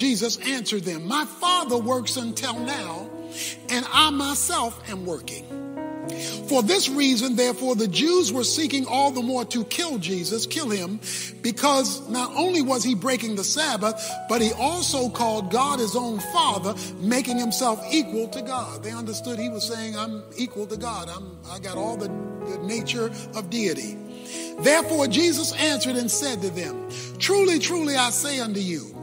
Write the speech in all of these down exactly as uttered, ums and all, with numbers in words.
Jesus answered them, "My Father works until now, and I myself am working." For this reason, therefore, the Jews were seeking all the more to kill Jesus, kill him, because not only was he breaking the Sabbath, but he also called God his own Father, making himself equal to God. They understood he was saying, I'm equal to God. I'm, I got all the, the nature of deity. Therefore, Jesus answered and said to them, "Truly, truly, I say unto you,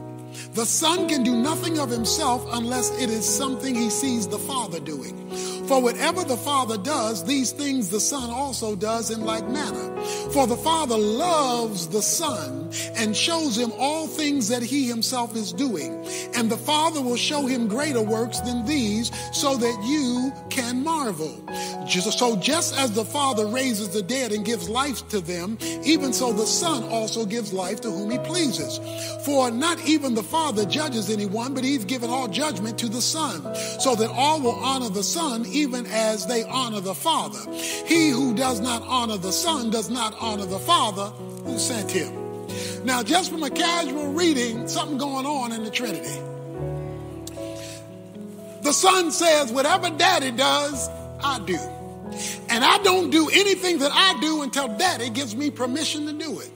the Son can do nothing of himself unless it is something he sees the Father doing. For whatever the Father does, these things the Son also does in like manner. For the Father loves the Son and shows him all things that he himself is doing. And the Father will show him greater works than these, so that you can marvel. So just as the Father raises the dead and gives life to them, even so the Son also gives life to whom he pleases. For not even the Father judges anyone, but he's given all judgment to the Son, so that all will honor the Son, even as they honor the Father. He who does not honor the Son does not honor the Father who sent him." Now, just from a casual reading, something going on in the Trinity. The Son says, whatever Daddy does, I do. And I don't do anything that I do until Daddy gives me permission to do it.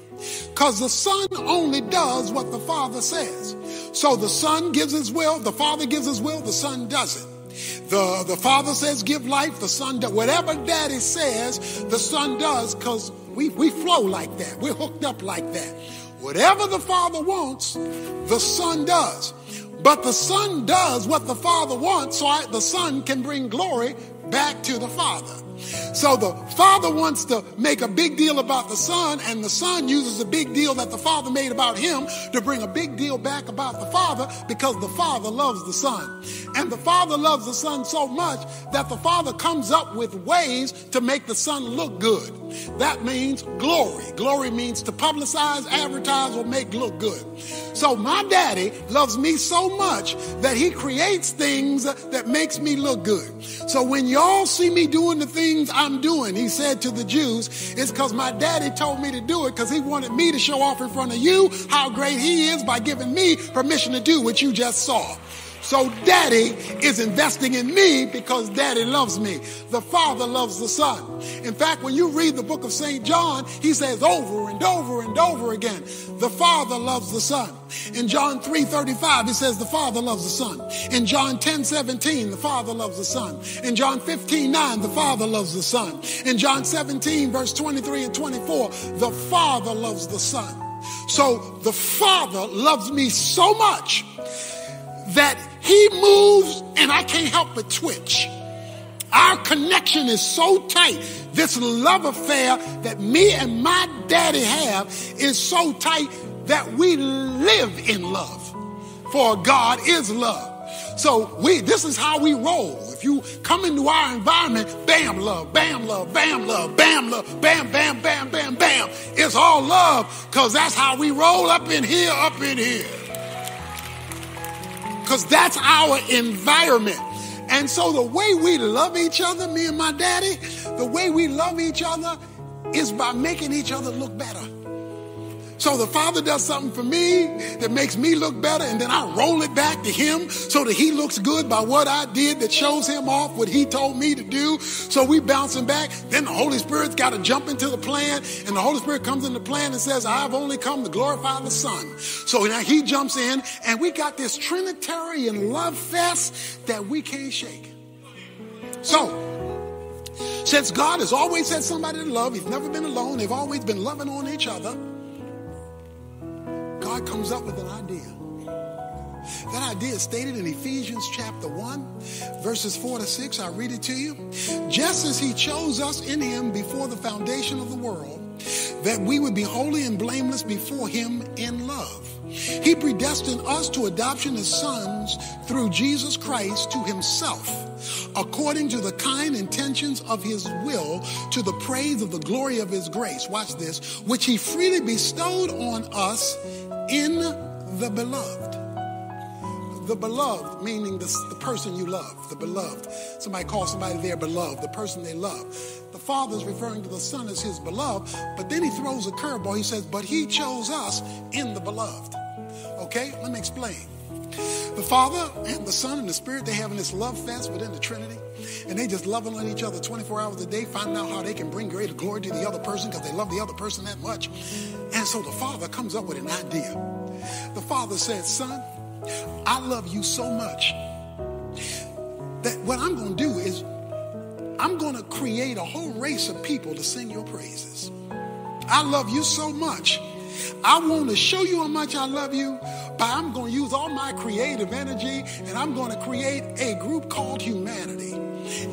Because the Son only does what the Father says. So the Son gives his will, the Father gives his will, the Son does it. The, the Father says give life, the Son does. Whatever Daddy says, the Son does, because we, we flow like that. We're hooked up like that. Whatever the Father wants, the Son does. But the Son does what the Father wants, so I, the Son can bring glory back to the Father. So the Father wants to make a big deal about the Son, and the Son uses a big deal that the Father made about him to bring a big deal back about the Father, because the Father loves the Son. And the Father loves the Son so much that the Father comes up with ways to make the Son look good. That means glory. Glory means to publicize, advertise, or make look good. So my Daddy loves me so much that he creates things that makes me look good. So when y'all see me doing the things I'm doing, he said to the Jews, it's because my Daddy told me to do it, because he wanted me to show off in front of you how great he is by giving me permission to do what you just saw. So Daddy is investing in me because Daddy loves me. The Father loves the Son. In fact, when you read the book of Saint John, he says over and over and over again, the Father loves the Son. In John three thirty-five, he says the Father loves the Son. In John ten seventeen, the Father loves the Son. In John fifteen nine, the Father loves the Son. In John seventeen, verse twenty-three and twenty-four, the Father loves the Son. So the Father loves me so much that he moves and I can't help but twitch. Our connection is so tight. This love affair that me and my Daddy have is so tight that we live in love. For God is love. So we, this is how we roll. If you come into our environment, bam, love, bam, love, bam, love, bam, love, bam, bam, bam, bam, bam. It's all love, because that's how we roll up in here, up in here. Because that's our environment. And so the way we love each other, me and my Daddy, the way we love each other is by making each other look better. So the Father does something for me that makes me look better, and then I roll it back to him so that he looks good by what I did that shows him off what he told me to do. So we bouncing back. Then the Holy Spirit's got to jump into the plan, and the Holy Spirit comes into the plan and says, I've only come to glorify the Son. So now he jumps in, and we got this Trinitarian love fest that we can't shake. So since God has always had somebody to love, he's never been alone, they've always been loving on each other, God comes up with an idea. That idea is stated in Ephesians chapter one, verses four to six. I read it to you. Just as he chose us in him before the foundation of the world, that we would be holy and blameless before him in love. He predestined us to adoption as sons through Jesus Christ to himself, according to the kind intentions of his will, to the praise of the glory of his grace. Watch this, which he freely bestowed on us in the beloved. The beloved, meaning the, the person you love, the beloved. Somebody calls somebody their beloved, the person they love. The Father's referring to the Son as his beloved, but then he throws a curveball. He says, but he chose us in the beloved. Okay, let me explain. The Father and the Son and the Spirit, they're having this love fest within the Trinity. And they just loving on each other twenty-four hours a day, finding out how they can bring greater glory to the other person because they love the other person that much. And so the Father comes up with an idea. The Father said, son, I love you so much that what I'm going to do is I'm going to create a whole race of people to sing your praises. I love you so much. I want to show you how much I love you, but I'm going to use all my creative energy and I'm going to create a group called humanity.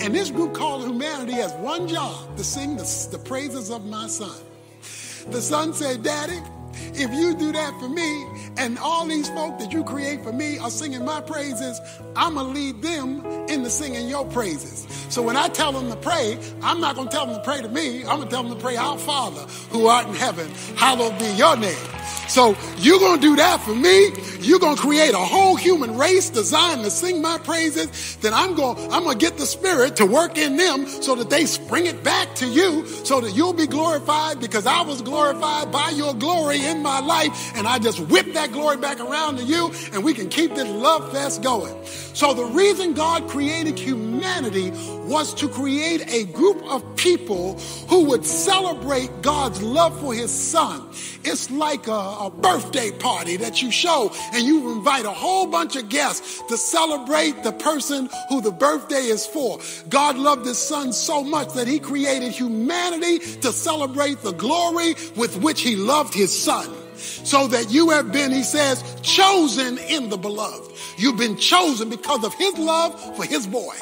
And this group called humanity has one job, to sing the, the praises of my son. The son said, Daddy, if you do that for me and all these folk that you create for me are singing my praises, I'm going to lead them into singing your praises. So when I tell them to pray, I'm not going to tell them to pray to me. I'm going to tell them to pray, our Father who art in heaven, hallowed be your name. So you're going to do that for me. You're going to create a whole human race designed to sing my praises. Then I'm going I'm going to get the Spirit to work in them so that they spring it back to you so that you'll be glorified because I was glorified by your glory in my life. And I just whip that glory back around to you and we can keep this love fest going. So the reason God created humanity was to create a group of people who would celebrate God's love for his son. It's like a, a birthday party that you show and you invite a whole bunch of guests to celebrate the person who the birthday is for. God loved his son so much that he created humanity to celebrate the glory with which he loved his son. So that you have been, he says, chosen in the beloved. You've been chosen because of his love for his boy.